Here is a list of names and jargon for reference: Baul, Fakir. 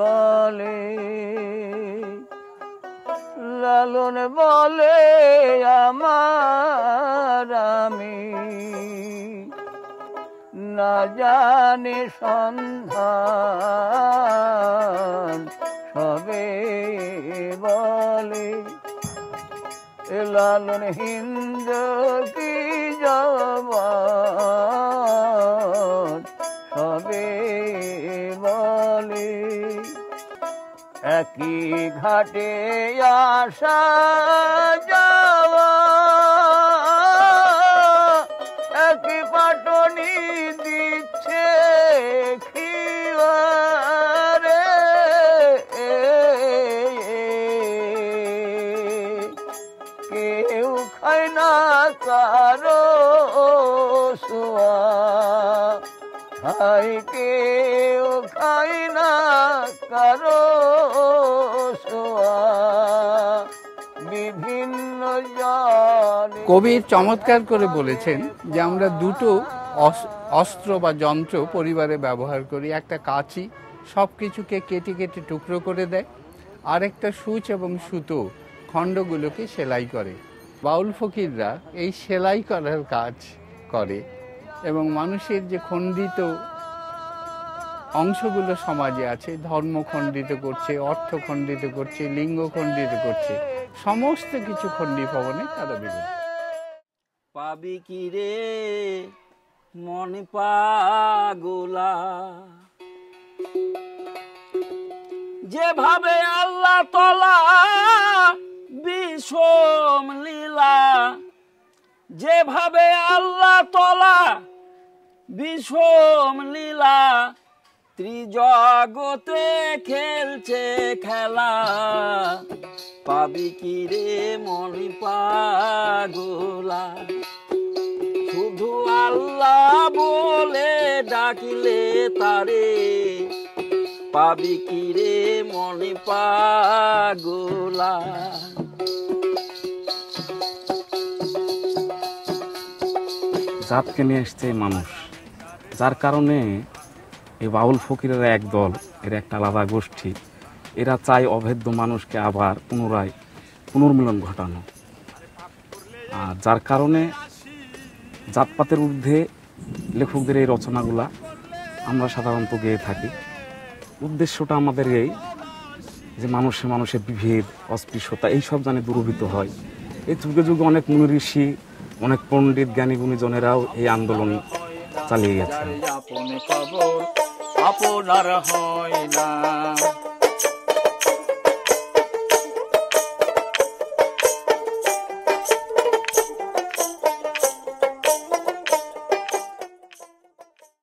বলে লালন বলে আমার আমি না জানি সন্ধান সবে বলে লালন হিন্দ কি যাব সবে বলে একই ঘাটে আসা যাওয়া একই পাটনি দিচ্ছে খিয়ারে কেউ খায় না কারো সোয়া খাই কেউ খায় না কারো কবি চমৎকার করে বলেছেন যে আমরা দুটো অস্ত্র বা যন্ত্র পরিবারে ব্যবহার করি। একটা কাঁচি সব কিছুকে কেটে কেটে টুকরো করে দেয়, আর একটা সূচ এবং সুতো খণ্ডগুলোকে সেলাই করে। বাউল ফকিররা এই সেলাই করার কাজ করে এবং মানুষের যে খণ্ডিত অংশগুলো সমাজে আছে, ধর্ম খণ্ডিত করছে, অর্থ খণ্ডিত করছে, লিঙ্গ খণ্ডিত করছে, সমস্ত কিছু খণ্ডি ভবনে তারা বিরোধ। পাবি কি রে মন পাগলা যেভাবে আল্লাহ তলা বিষম লীলা যেভাবে আল্লাহ তলা বিষম লীলা ত্রিজগতে খেলছে খেলা পাবি কি রে মন পাগলা শুধু আল্লাহ বলে ডাকিলে তারে পাবি কি রে মন পাগলা জাতকে নিয়ে আসছে মানুষ, যার কারণে এই বাউল ফকিরেরা এক দল, এরা একটা আলাদা গোষ্ঠী। এরা চায় অভেদ্য মানুষকে আবার পুনরায় পুনর্মিলন ঘটানো, আর যার কারণে জাতপাতের ঊর্ধ্বে লেখকদের এই রচনাগুলা আমরা সাধারণত গেয়ে থাকি। উদ্দেশ্যটা আমাদের এই যে মানুষে মানুষের বিভেদ, অস্পৃশ্যতা এইসব জানে দুরভিত হয়। এই যুগে যুগে অনেক মুনি ঋষি, অনেক পণ্ডিত জ্ঞানী গুণীজনেরাও এই আন্দোলন চালিয়ে গেছে। আপনার হয় না।